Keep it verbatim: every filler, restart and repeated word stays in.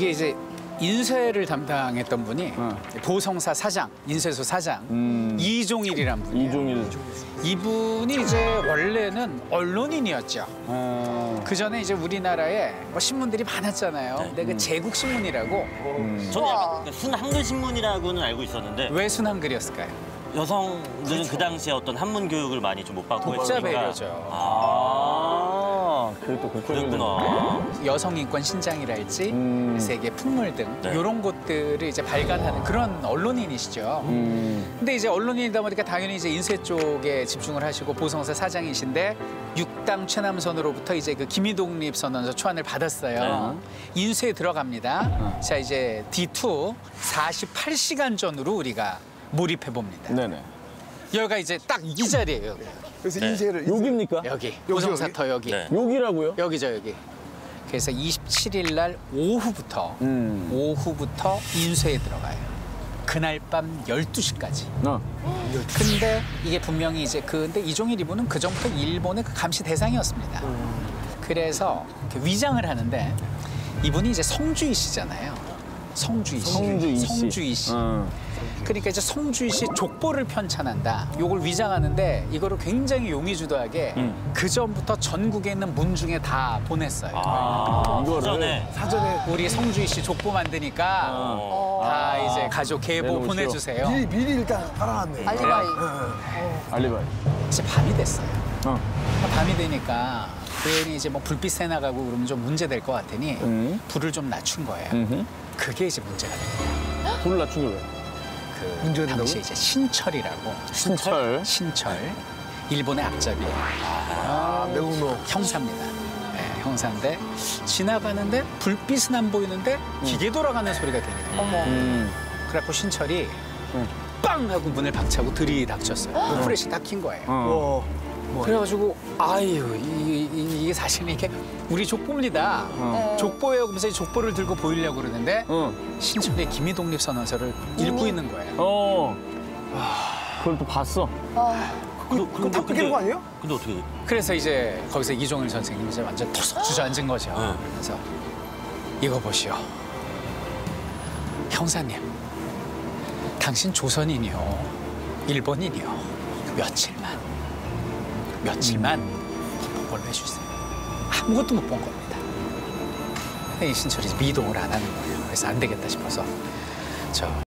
이게 이제 인쇄를 담당했던 분이 어. 보성사 사장, 인쇄소 사장 음. 이종일이란 분이에요. 이종일. 이분이 이제 원래는 언론인이었죠. 어. 그 전에 이제 우리나라에 뭐 신문들이 많았잖아요. 네. 근데 그 제국신문이라고. 음. 저는 약간 순한글신문이라고는 알고 있었는데. 왜 순한글이었을까요? 여성들은 그렇죠. 그 당시에 어떤 한문 교육을 많이 좀 못 받고 독자 배려죠. 아, 그게 또 그랬구나. 여성 인권 신장이랄지 음. 세계 풍물 등 네. 이런 것들을 이제 발간하는 그런 언론인이시죠. 음. 근데 이제 언론인이다 보니까 당연히 이제 인쇄 쪽에 집중을 하시고 보성사 사장이신데 육당 최남선으로부터 이제 그 김희독립 선언서 초안을 받았어요. 네. 인쇄에 들어갑니다. 어. 자 이제 디 투 사십팔 시간 전으로 우리가 몰입해 봅니다. 네네. 여기가 이제 딱 이 자리예요. 그래서 네. 인쇄를 여기입니까? 여기. 보성사터 여기. 여기. 네. 여기라고요? 여기죠 여기. 그래서 이십칠 일 날 오후부터 음. 오후부터 인쇄에 들어가요. 그날 밤 열두 시까지. 어. 근데 이게 분명히 이제 그 근데 이종일 이분은 그 전부터 일본의 그 감시 대상이었습니다. 음. 그래서 위장을 하는데 이분이 이제 성주희 씨잖아요. 성주희 씨. 성주희 씨. 성주희 씨. 어. 그러니까 이제 성주희 씨 족보를 편찬한다. 요걸 위장하는데 이거를 굉장히 용의주도하게 음. 그 전부터 전국에 있는 문중에 다 보냈어요. 아, 이거를 사전에, 사전에 우리 성주희 씨 족보 만드니까 어. 다 아. 이제 가족 계보 네, 보내주세요. 미리, 미리 일단 깔아놨네요. 알리바이. 어. 알리바이. 이제 밤이 됐어요. 어. 밤이 되니까 괜히 이제 뭐 불빛 새 나가고 그러면 좀 문제 될 것 같으니 음. 불을 좀 낮춘 거예요. 음흠. 그게 이제 문제가 됩니다. 불을 낮춘 게 왜? 그 당시 이제 신철이라고 신철 신철 일본의 앞잡이 아, 매운노 형사입니다. 네, 형사인데 지나가는데 불빛은 안 보이는데 음. 기계 돌아가는 소리가 들리네요. 음. 그래갖고 신철이 음. 빵 하고 문을 박차고 들이닥쳤어요. 어? 프레시 딱 킨 거예요. 어. 그래가지고 아유 이, 이, 이게 사실은 이게 우리 족보입니다. 어. 족보예요. 그러면서 족보를 들고 보이려고 그러는데 어. 신철의 김희독립 선언서를 읽고 있는 거예요. 어. 아, 그걸 또 봤어. 아. 그, 그럼 다 끊기는 거 아니에요? 근데 어떻게? 그래서 이제 거기서 이종일 선생님이 이제 완전 터석 주저앉은 거죠. 어. 그래서 이거 보시오, 형사님, 당신 조선인이요, 일본인이요, 며칠만. 며칠만 못 본 걸로 해주세요. 아무것도 못 본 겁니다. 근데 이 신철이 미동을 안 하는 거예요. 그래서 안 되겠다 싶어서 저